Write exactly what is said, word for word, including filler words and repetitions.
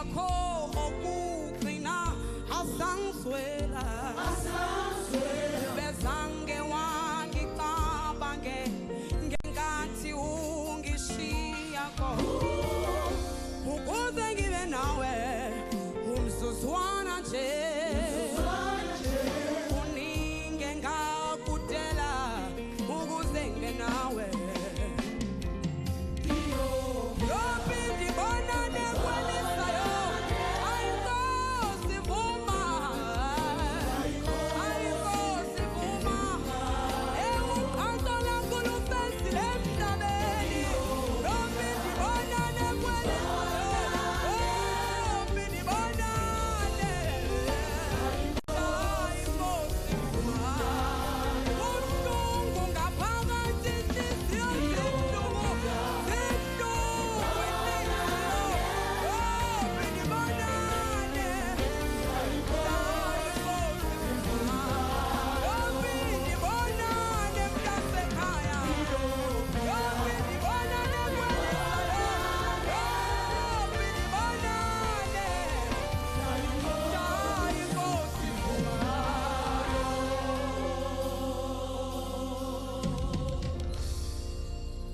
wakho okugcina asangiswela asangiswela bezange wangicabange ngenkathi ungishiya kho ukuze ngibe nawe umzuzwana nje.